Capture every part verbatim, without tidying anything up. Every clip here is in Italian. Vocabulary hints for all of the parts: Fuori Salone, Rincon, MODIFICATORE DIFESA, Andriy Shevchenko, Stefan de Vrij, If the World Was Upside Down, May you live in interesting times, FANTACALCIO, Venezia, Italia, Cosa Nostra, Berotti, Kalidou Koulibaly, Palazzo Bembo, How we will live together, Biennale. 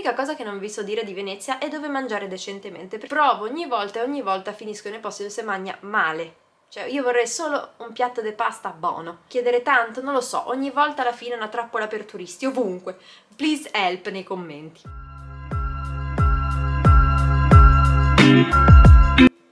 L'unica cosa che non vi so dire di Venezia è dove mangiare decentemente. Provo ogni volta e ogni volta finisco nei posti dove si mangia male. Cioè, io vorrei solo un piatto di pasta buono. Chiedere tanto, non lo so, ogni volta alla fine è una trappola per turisti, ovunque. Please help nei commenti.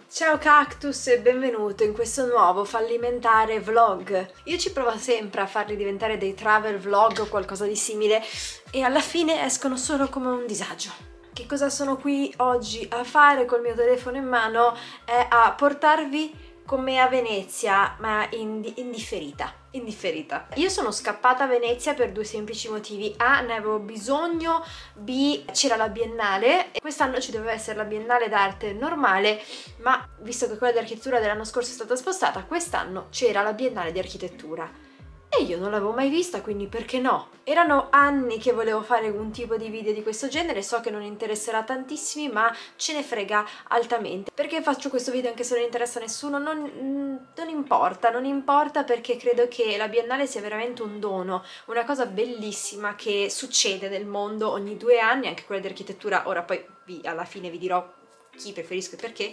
Ciao cactus e benvenuto in questo nuovo fallimentare vlog. Io ci provo sempre a farli diventare dei travel vlog o qualcosa di simile e alla fine escono solo come un disagio. Che cosa sono qui oggi a fare col mio telefono in mano è a portarvi come a Venezia, ma indifferita, indifferita. Io sono scappata a Venezia per due semplici motivi. A, ne avevo bisogno, B, c'era la Biennale, e quest'anno ci doveva essere la Biennale d'arte normale, ma visto che quella di architettura dell'anno scorso è stata spostata, quest'anno c'era la Biennale di architettura. E io non l'avevo mai vista, quindi perché no? Erano anni che volevo fare un tipo di video di questo genere, so che non interesserà tantissimi, ma ce ne frega altamente. Perché faccio questo video anche se non interessa a nessuno? Non, non importa, non importa perché credo che la Biennale sia veramente un dono, una cosa bellissima che succede nel mondo ogni due anni, anche quella di architettura, ora poi vi, alla fine vi dirò chi preferisco e perché,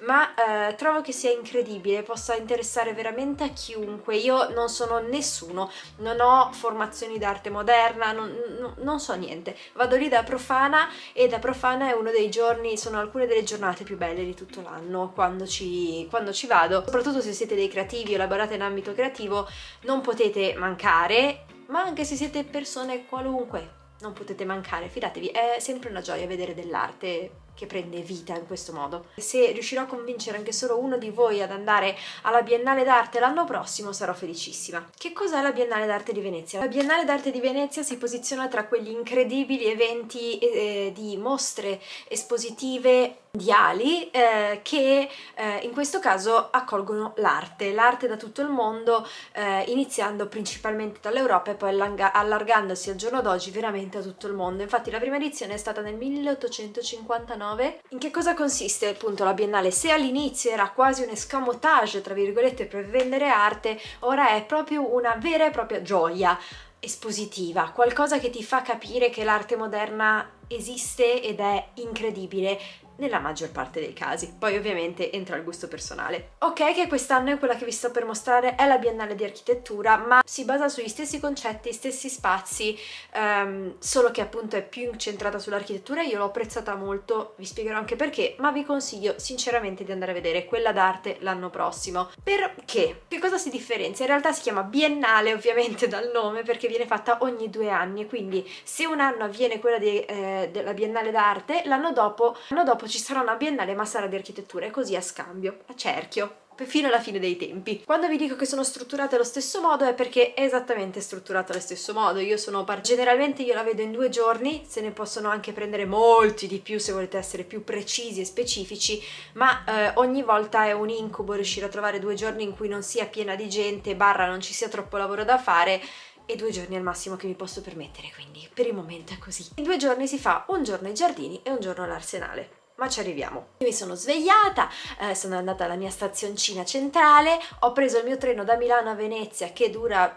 ma eh, trovo che sia incredibile, possa interessare veramente a chiunque. Io non sono nessuno, non ho formazioni d'arte moderna, non, non, non so niente, vado lì da profana e da profana è uno dei giorni, sono alcune delle giornate più belle di tutto l'anno quando ci, quando ci vado, soprattutto se siete dei creativi o lavorate in ambito creativo non potete mancare, ma anche se siete persone qualunque non potete mancare, fidatevi, è sempre una gioia vedere dell'arte che prende vita in questo modo. Se riuscirò a convincere anche solo uno di voi ad andare alla Biennale d'arte l'anno prossimo sarò felicissima. Che cos'è la Biennale d'arte di Venezia? La Biennale d'arte di Venezia si posiziona tra quegli incredibili eventi eh, di mostre espositive mondiali eh, che eh, in questo caso accolgono l'arte, l'arte da tutto il mondo, eh, iniziando principalmente dall'Europa e poi allarga allargandosi al giorno d'oggi veramente a tutto il mondo. Infatti la prima edizione è stata nel milleottocentocinquantanove. In che cosa consiste appunto la Biennale? Se all'inizio era quasi un escamotage tra virgolette per vendere arte, ora è proprio una vera e propria gioia espositiva, qualcosa che ti fa capire che l'arte moderna esiste ed è incredibile nella maggior parte dei casi, poi ovviamente entra il gusto personale. Ok, che quest'anno è quella che vi sto per mostrare è la Biennale di architettura, ma si basa sugli stessi concetti, stessi spazi, um, solo che appunto è più incentrata sull'architettura. Io l'ho apprezzata molto, vi spiegherò anche perché, ma vi consiglio sinceramente di andare a vedere quella d'arte l'anno prossimo. Perché? Che cosa si differenzia? In realtà si chiama Biennale ovviamente dal nome perché viene fatta ogni due anni, quindi se un anno avviene quella di, eh, della Biennale d'arte, l'anno dopo, l'anno dopo ci sarà una Biennale ma sarà di architettura e così a scambio, a cerchio, fino alla fine dei tempi. Quando vi dico che sono strutturate allo stesso modo è perché è esattamente strutturata allo stesso modo. Io sono par- generalmente io la vedo in due giorni, se ne possono anche prendere molti di più se volete essere più precisi e specifici, ma eh, ogni volta è un incubo riuscire a trovare due giorni in cui non sia piena di gente, barra non ci sia troppo lavoro da fare, e due giorni al massimo che mi posso permettere, quindi per il momento è così. In due giorni si fa un giorno ai giardini e un giorno all'arsenale. Ma ci arriviamo. Io mi sono svegliata, eh, sono andata alla mia stazioncina centrale, ho preso il mio treno da Milano a Venezia che dura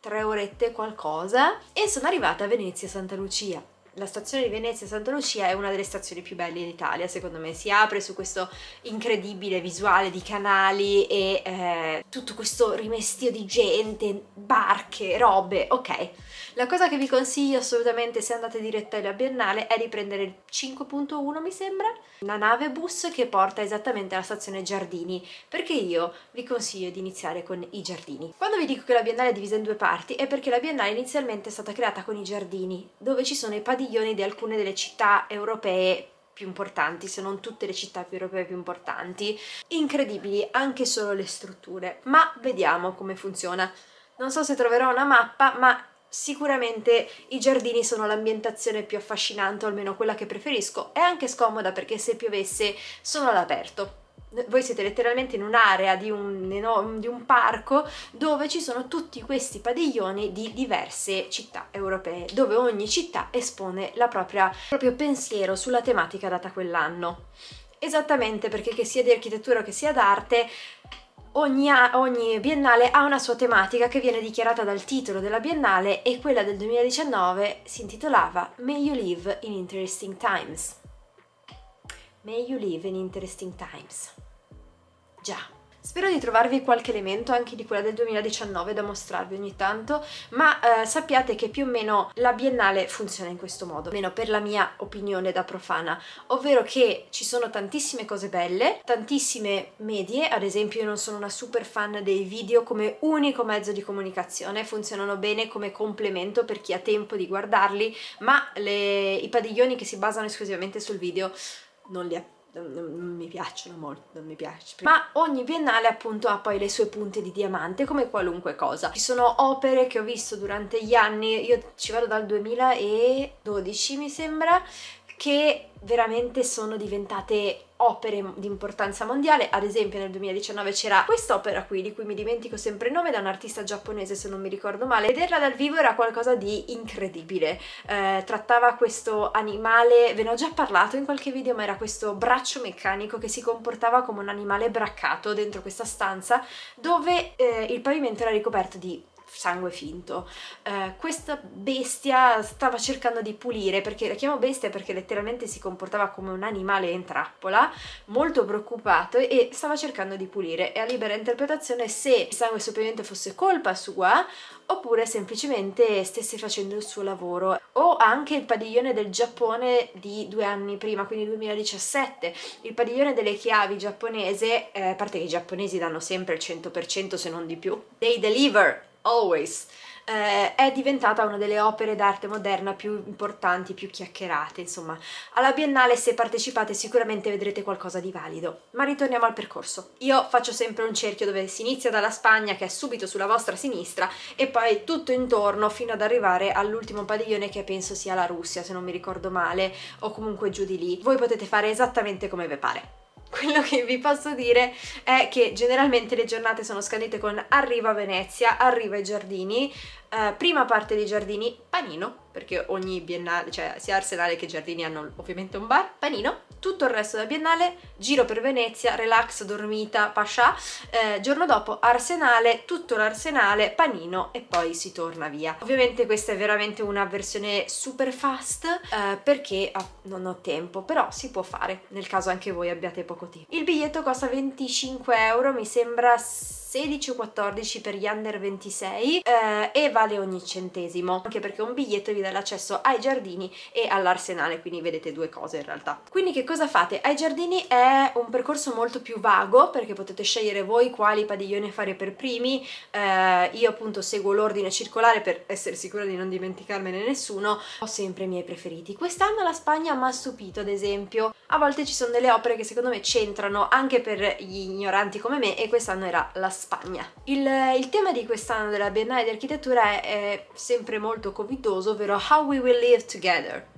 tre orette qualcosa e sono arrivata a Venezia Santa Lucia. La stazione di Venezia Santa Lucia è una delle stazioni più belle d'Italia, secondo me. Si apre su questo incredibile visuale di canali e eh, tutto questo rimestio di gente, barche, robe, ok. La cosa che vi consiglio assolutamente se andate direttamente alla Biennale è di prendere il cinque punto uno, mi sembra, una nave bus che porta esattamente alla stazione Giardini, perché io vi consiglio di iniziare con i giardini. Quando vi dico che la Biennale è divisa in due parti è perché la Biennale inizialmente è stata creata con i giardini, dove ci sono i padini di alcune delle città europee più importanti, se non tutte le città più europee più importanti, incredibili anche solo le strutture, ma vediamo come funziona. Non so se troverò una mappa, ma sicuramente i giardini sono l'ambientazione più affascinante, o almeno quella che preferisco. È anche scomoda perché se piovesse sono all'aperto. Voi siete letteralmente in un'area di un, di un parco dove ci sono tutti questi padiglioni di diverse città europee, dove ogni città espone la propria, il proprio pensiero sulla tematica data quell'anno. Esattamente perché che sia di architettura che sia d'arte, Ogni, ogni biennale ha una sua tematica che viene dichiarata dal titolo della biennale, e quella del duemiladiciannove si intitolava May you live in interesting times. May you live in interesting times. Già. Spero di trovarvi qualche elemento anche di quella del duemiladiciannove da mostrarvi ogni tanto, ma eh, sappiate che più o meno la Biennale funziona in questo modo, almeno per la mia opinione da profana, ovvero che ci sono tantissime cose belle, tantissime medie. Ad esempio, io non sono una super fan dei video come unico mezzo di comunicazione, funzionano bene come complemento per chi ha tempo di guardarli, ma le, i padiglioni che si basano esclusivamente sul video non li apprezzo. Non mi piacciono molto, non mi piace. Ma ogni biennale appunto ha poi le sue punte di diamante, come qualunque cosa. Ci sono opere che ho visto durante gli anni, io ci vado dal duemiladodici mi sembra, che veramente sono diventate opere di importanza mondiale. Ad esempio nel duemiladiciannove c'era quest'opera qui, di cui mi dimentico sempre il nome, da un artista giapponese se non mi ricordo male. Vederla dal vivo era qualcosa di incredibile, eh, trattava questo animale, ve ne ho già parlato in qualche video, ma era questo braccio meccanico che si comportava come un animale braccato dentro questa stanza dove eh, il pavimento era ricoperto di sangue finto. Uh, questa bestia stava cercando di pulire, perché la chiamo bestia perché letteralmente si comportava come un animale in trappola, molto preoccupato, e stava cercando di pulire. È a libera interpretazione se il sangue sul pavimento fosse colpa sua oppure semplicemente stesse facendo il suo lavoro. O anche il padiglione del Giappone di due anni prima, quindi duemiladiciassette, il padiglione delle chiavi giapponese, eh, a parte che i giapponesi danno sempre il cento per cento se non di più, they deliver always, eh, è diventata una delle opere d'arte moderna più importanti, più chiacchierate, insomma. Alla Biennale, se partecipate, sicuramente vedrete qualcosa di valido. Ma ritorniamo al percorso. Io faccio sempre un cerchio dove si inizia dalla Spagna, che è subito sulla vostra sinistra, e poi tutto intorno fino ad arrivare all'ultimo padiglione, che penso sia la Russia, se non mi ricordo male, o comunque giù di lì. Voi potete fare esattamente come vi pare. Quello che vi posso dire è che generalmente le giornate sono scandite con arriva Venezia, arriva i giardini, eh, prima parte dei giardini, panino, perché ogni biennale, cioè sia Arsenale che giardini hanno ovviamente un bar, panino, tutto il resto della biennale, giro per Venezia, relax, dormita, pascià, eh, giorno dopo Arsenale, tutto l'Arsenale, panino, e poi si torna via. Ovviamente questa è veramente una versione super fast, eh, perché ah, non ho tempo, però si può fare, nel caso anche voi abbiate poco. Il biglietto costa venticinque euro, mi sembra sedici o quattordici per gli under ventisei, eh, e vale ogni centesimo, anche perché un biglietto vi dà l'accesso ai giardini e all'Arsenale, quindi vedete due cose in realtà. Quindi che cosa fate? Ai giardini è un percorso molto più vago, perché potete scegliere voi quali padiglioni fare per primi, eh, io appunto seguo l'ordine circolare per essere sicura di non dimenticarmene nessuno, ho sempre i miei preferiti. Quest'anno la Spagna mi ha stupito, ad esempio, a volte ci sono delle opere che secondo me c'entrano anche per gli ignoranti come me, e quest'anno era la Spagna. Il, il tema di quest'anno della Biennale di Architettura è, è sempre molto covidoso, ovvero How we will live together.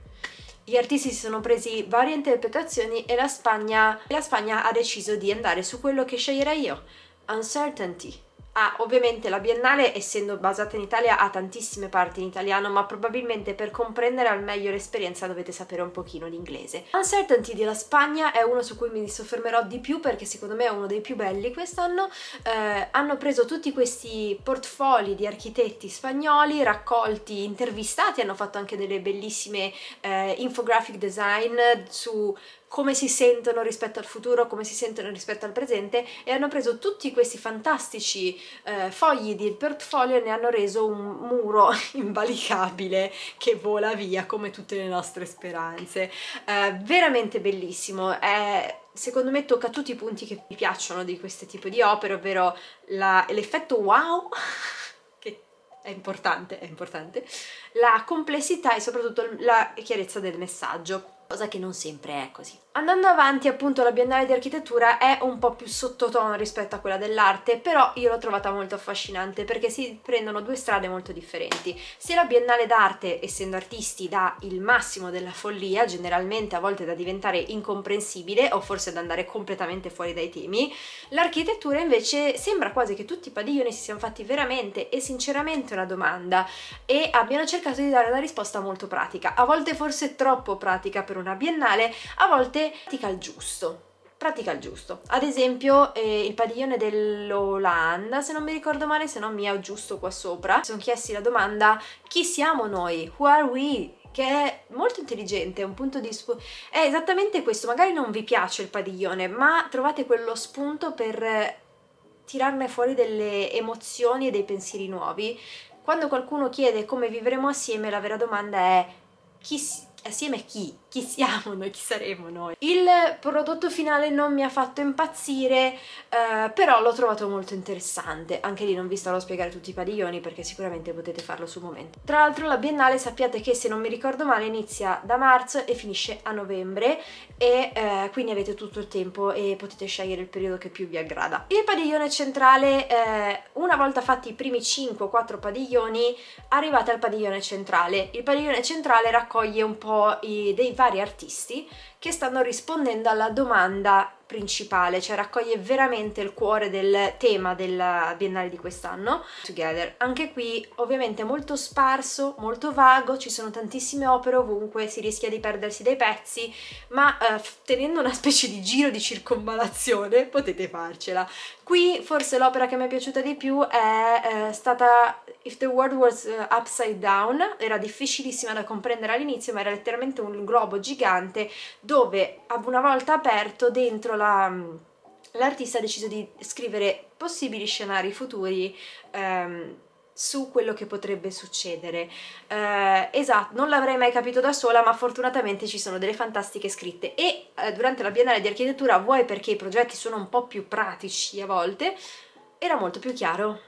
Gli artisti si sono presi varie interpretazioni e la Spagna, la Spagna ha deciso di andare su quello che sceglierei io, uncertainty. Ah, ovviamente la Biennale, essendo basata in Italia, ha tantissime parti in italiano, ma probabilmente per comprendere al meglio l'esperienza dovete sapere un pochino l'inglese. Uncertainty della Spagna è uno su cui mi soffermerò di più, perché secondo me è uno dei più belli quest'anno. Eh, hanno preso tutti questi portfoli di architetti spagnoli raccolti, intervistati, hanno fatto anche delle bellissime eh, infographic design su come si sentono rispetto al futuro, come si sentono rispetto al presente, e hanno preso tutti questi fantastici eh, fogli di portfolio e ne hanno reso un muro invalicabile che vola via come tutte le nostre speranze. Eh, veramente bellissimo, è... Secondo me tocca tutti i punti che mi piacciono di questo tipo di opere, ovvero l'effetto wow, che è importante, è importante, la complessità e soprattutto la chiarezza del messaggio, cosa che non sempre è così. Andando avanti, appunto, la Biennale di Architettura è un po' più sottotono rispetto a quella dell'arte, però io l'ho trovata molto affascinante perché si prendono due strade molto differenti. Se la Biennale d'Arte, essendo artisti, dà il massimo della follia, generalmente a volte da diventare incomprensibile o forse da andare completamente fuori dai temi, l'architettura invece sembra quasi che tutti i padiglioni si siano fatti veramente e sinceramente una domanda e abbiano cercato di dare una risposta molto pratica, a volte forse troppo pratica per una biennale, a volte pratica al giusto. pratica il giusto. Ad esempio eh, il padiglione dell'Olanda, se non mi ricordo male, se no mi ha giusto qua sopra, sono chiesti la domanda: chi siamo noi? Who are we? Che è molto intelligente, è un punto di spunto, è esattamente questo. Magari non vi piace il padiglione, ma trovate quello spunto per tirarne fuori delle emozioni e dei pensieri nuovi. Quando qualcuno chiede come vivremo assieme, la vera domanda è: chi si... assieme a chi? Chi siamo noi? Chi saremo noi? Il prodotto finale non mi ha fatto impazzire, eh, però l'ho trovato molto interessante. Anche lì non vi starò a spiegare tutti i padiglioni, perché sicuramente potete farlo sul momento. Tra l'altro la Biennale, sappiate che, se non mi ricordo male, inizia da marzo e finisce a novembre, e eh, quindi avete tutto il tempo e potete scegliere il periodo che più vi aggrada. Il padiglione centrale, eh, una volta fatti i primi cinque o quattro padiglioni, arrivate al padiglione centrale. Il padiglione centrale raccoglie un po' I, dei vari artisti che stanno rispondendo alla domanda principale, cioè raccoglie veramente il cuore del tema della Biennale di quest'anno, Together. Anche qui ovviamente molto sparso, molto vago, ci sono tantissime opere ovunque, si rischia di perdersi dei pezzi, ma eh, tenendo una specie di giro di circonvallazione potete farcela. Qui forse l'opera che mi è piaciuta di più è eh, stata If the World Was Upside Down. Era difficilissima da comprendere all'inizio, ma era letteralmente un globo gigante dove, ad una volta aperto, dentro l'artista ha deciso di scrivere possibili scenari futuri ehm, su quello che potrebbe succedere. Eh, esatto, non l'avrei mai capito da sola, ma fortunatamente ci sono delle fantastiche scritte, e eh, durante la Biennale di Architettura, vuoi perché i progetti sono un po' più pratici a volte, era molto più chiaro.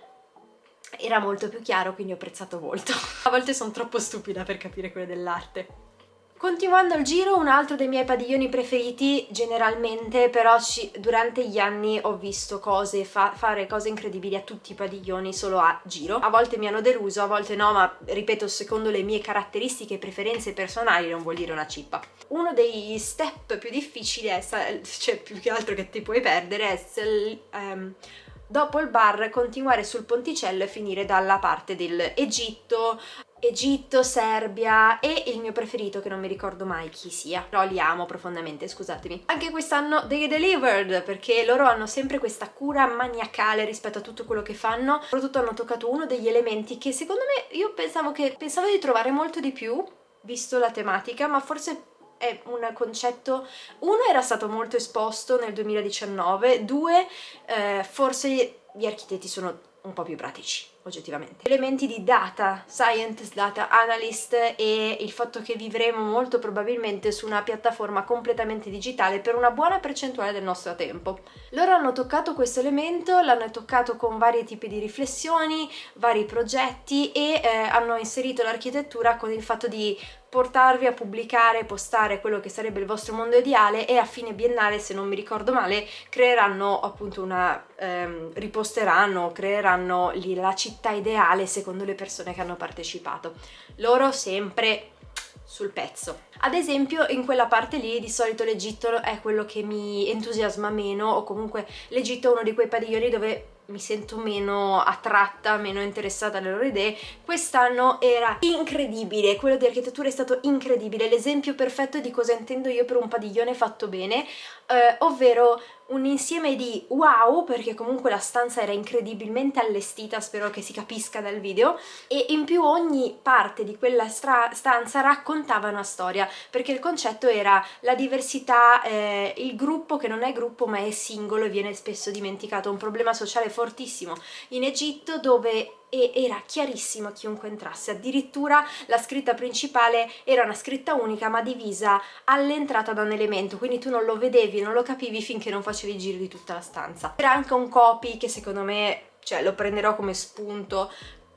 Era molto più chiaro, quindi ho apprezzato molto. A volte sono troppo stupida per capire quelle dell'arte. Continuando il giro, un altro dei miei padiglioni preferiti generalmente, però ci, durante gli anni ho visto cose, fa, fare cose incredibili a tutti i padiglioni solo a giro. A volte mi hanno deluso, a volte no, ma ripeto, secondo le mie caratteristiche e preferenze personali, non vuol dire una cippa. Uno dei step più difficili, è, cioè più che altro che ti puoi perdere, è... Um, dopo il bar continuare sul ponticello e finire dalla parte dell'Egitto, Egitto, Serbia e il mio preferito che non mi ricordo mai chi sia, però li amo profondamente, scusatemi. Anche quest'anno They Delivered, perché loro hanno sempre questa cura maniacale rispetto a tutto quello che fanno. Soprattutto hanno toccato uno degli elementi che secondo me, io pensavo, che, pensavo di trovare molto di più, visto la tematica, ma forse... è un concetto, uno era stato molto esposto nel duemiladiciannove, due eh, forse gli architetti sono un po' più pratici oggettivamente. Elementi di data scientist, data analyst, e il fatto che vivremo molto probabilmente su una piattaforma completamente digitale per una buona percentuale del nostro tempo. Loro hanno toccato questo elemento, l'hanno toccato con vari tipi di riflessioni, vari progetti, e eh, hanno inserito l'architettura con il fatto di portarvi a pubblicare, postare quello che sarebbe il vostro mondo ideale, e a fine biennale, se non mi ricordo male, creeranno appunto una... Ehm, riposteranno, creeranno la città ideale secondo le persone che hanno partecipato. Loro sempre sul pezzo. Ad esempio in quella parte lì di solito l'Egitto è quello che mi entusiasma meno, o comunque l'Egitto è uno di quei padiglioni dove mi sento meno attratta, meno interessata alle loro idee. Quest'anno era incredibile, quello di architettura è stato incredibile, l'esempio perfetto di cosa intendo io per un padiglione fatto bene, eh, ovvero un insieme di wow, perché comunque la stanza era incredibilmente allestita, spero che si capisca dal video, e in più ogni parte di quella stanza raccontava una storia, perché il concetto era la diversità, eh, il gruppo che non è gruppo ma è singolo e viene spesso dimenticato, un problema sociale fortissimo in Egitto, dove era chiarissimo a chiunque entrasse. Addirittura la scritta principale era una scritta unica ma divisa all'entrata da un elemento, quindi tu non lo vedevi, non lo capivi finché non facevi il giro di tutta la stanza. Era anche un copy che secondo me, cioè lo prenderò come spunto,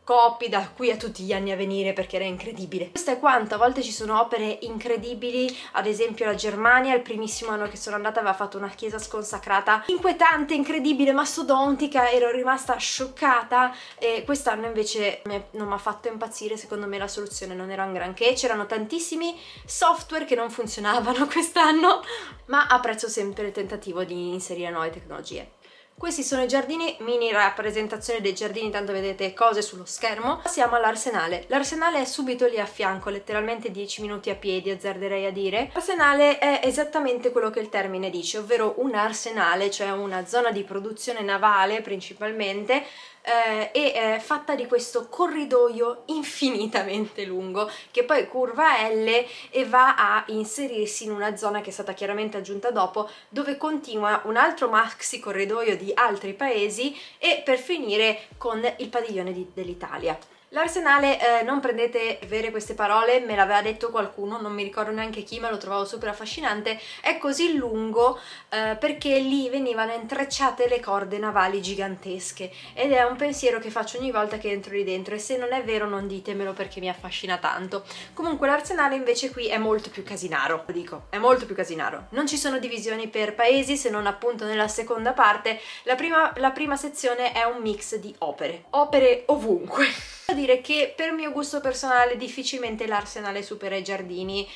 copy da qui a tutti gli anni a venire, perché era incredibile. Questo è quanto, a volte ci sono opere incredibili, ad esempio la Germania, il primissimo anno che sono andata aveva fatto una chiesa sconsacrata inquietante, incredibile, mastodontica, ero rimasta scioccata, e quest'anno invece non mi ha fatto impazzire, secondo me la soluzione non era un granché, c'erano tantissimi software che non funzionavano quest'anno, ma apprezzo sempre il tentativo di inserire nuove tecnologie. Questi sono i giardini, mini rappresentazione dei giardini, tanto vedete cose sullo schermo. Passiamo all'Arsenale. L'Arsenale è subito lì a fianco, letteralmente dieci minuti a piedi, azzarderei a dire. L'arsenale è esattamente quello che il termine dice, ovvero un arsenale, cioè una zona di produzione navale principalmente, Eh, e eh, fatta di questo corridoio infinitamente lungo che poi curva L e va a inserirsi in una zona che è stata chiaramente aggiunta dopo, dove continua un altro maxi corridoio di altri paesi e per finire con il padiglione dell'Italia. L'arsenale, eh, non prendete vere queste parole, me l'aveva detto qualcuno, non mi ricordo neanche chi, ma lo trovavo super affascinante, è così lungo eh, perché lì venivano intrecciate le corde navali gigantesche ed è un pensiero che faccio ogni volta che entro lì dentro e se non è vero non ditemelo perché mi affascina tanto. Comunque l'arsenale invece qui è molto più casinaro, lo dico, è molto più casinaro. Non ci sono divisioni per paesi se non appunto nella seconda parte, la prima, la prima sezione è un mix di opere, opere ovunque. Devo dire che per mio gusto personale difficilmente l'Arsenale supera i giardini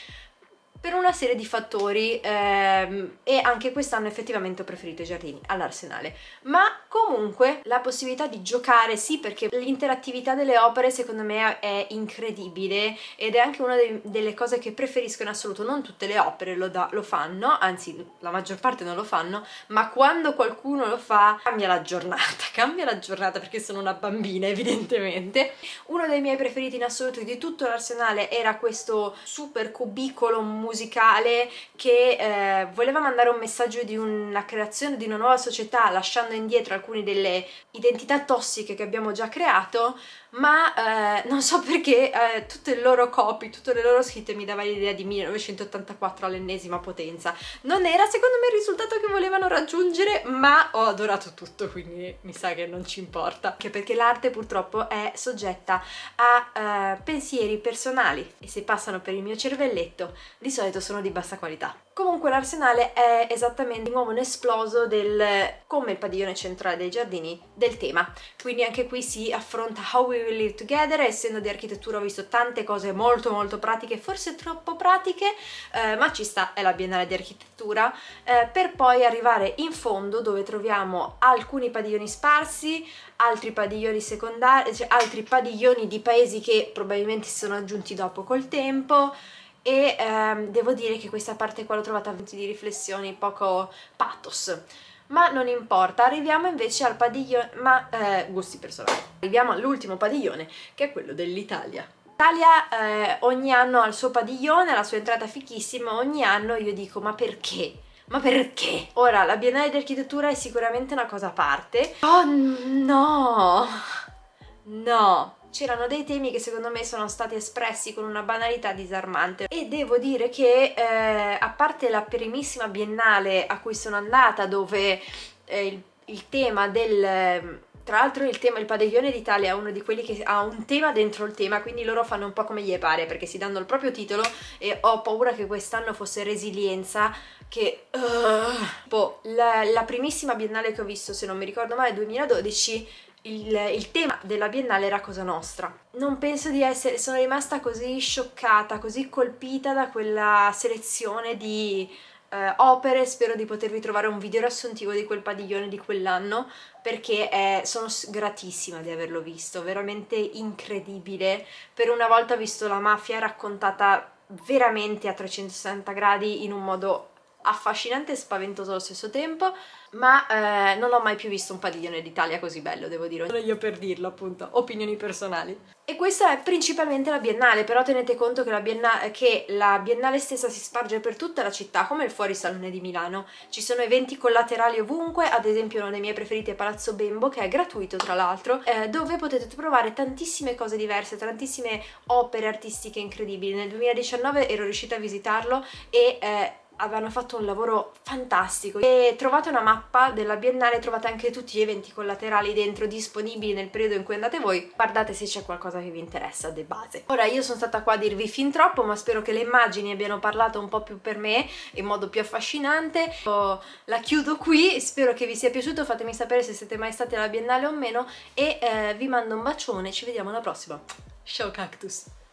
per una serie di fattori ehm, e anche quest'anno effettivamente ho preferito i giardini all'Arsenale, ma comunque la possibilità di giocare sì, perché l'interattività delle opere secondo me è incredibile ed è anche una de delle cose che preferisco in assoluto. Non tutte le opere lo, lo fanno, anzi la maggior parte non lo fanno, ma quando qualcuno lo fa cambia la giornata, cambia la giornata perché sono una bambina evidentemente. Uno dei miei preferiti in assoluto di tutto l'Arsenale era questo super cubicolo musicale che eh, voleva mandare un messaggio di una creazione di una nuova società, lasciando indietro alcune delle identità tossiche che abbiamo già creato, ma eh, non so perché eh, tutte le loro copie, tutte le loro scritte mi dava l'idea di millenovecentottantaquattro all'ennesima potenza. Non era secondo me il risultato che volevano raggiungere, ma ho adorato tutto, quindi mi sa che non ci importa, anche perché l'arte purtroppo è soggetta a eh, pensieri personali e se passano per il mio cervelletto di solito sono di bassa qualità. Comunque l'Arsenale è esattamente di nuovo un esploso del, come il padiglione centrale dei giardini, del tema. Quindi anche qui si affronta How we will live together. Essendo di architettura ho visto tante cose molto molto pratiche, forse troppo pratiche, eh, ma ci sta, è la Biennale di architettura, eh, per poi arrivare in fondo dove troviamo alcuni padiglioni sparsi, altri padiglioni secondari, cioè altri padiglioni di paesi che probabilmente si sono aggiunti dopo col tempo. E ehm, devo dire che questa parte qua l'ho trovata di riflessioni poco pathos, ma non importa. Arriviamo invece al padiglione, ma eh, gusti personali. Arriviamo all'ultimo padiglione, che è quello dell'Italia. L'Italia eh, ogni anno ha il suo padiglione, la sua entrata fichissima, ogni anno io dico ma perché? Ma perché? Ora, la Biennale di architettura è sicuramente una cosa a parte. Oh no! No! C'erano dei temi che secondo me sono stati espressi con una banalità disarmante e devo dire che eh, a parte la primissima Biennale a cui sono andata, dove eh, il, il tema del... Tra l'altro il, il padiglione d'Italia è uno di quelli che ha un tema dentro il tema, quindi loro fanno un po' come gli pare perché si danno il proprio titolo e ho paura che quest'anno fosse resilienza, che... Uh, boh, la, la primissima Biennale che ho visto, se non mi ricordo male, duemiladodici... Il, il tema della Biennale era Cosa Nostra. Non penso di essere, sono rimasta così scioccata, così colpita da quella selezione di eh, opere. Spero di potervi trovare un video riassuntivo di quel padiglione di quell'anno, perché è, sono gratissima di averlo visto, veramente incredibile. Per una volta ho visto la mafia raccontata veramente a trecentosessanta gradi in un modo affascinante e spaventoso allo stesso tempo, ma eh, non ho mai più visto un padiglione d'Italia così bello, devo dire. Sono io per dirlo, appunto, opinioni personali. E questa è principalmente la Biennale, però tenete conto che la Biennale, che la Biennale stessa si sparge per tutta la città, come il Fuori Salone di Milano. Ci sono eventi collaterali ovunque, ad esempio uno dei miei preferiti è Palazzo Bembo, che è gratuito tra l'altro, eh, dove potete trovare tantissime cose diverse, tantissime opere artistiche incredibili. Nel duemiladiciannove ero riuscita a visitarlo e... Eh, avevano fatto un lavoro fantastico e trovate una mappa della Biennale, trovate anche tutti gli eventi collaterali dentro disponibili nel periodo in cui andate voi, guardate se c'è qualcosa che vi interessa di base. Ora io sono stata qua a dirvi fin troppo, ma spero che le immagini abbiano parlato un po' più per me in modo più affascinante. La chiudo qui, spero che vi sia piaciuto, fatemi sapere se siete mai stati alla Biennale o meno e eh, vi mando un bacione, ci vediamo alla prossima. Ciao cactus!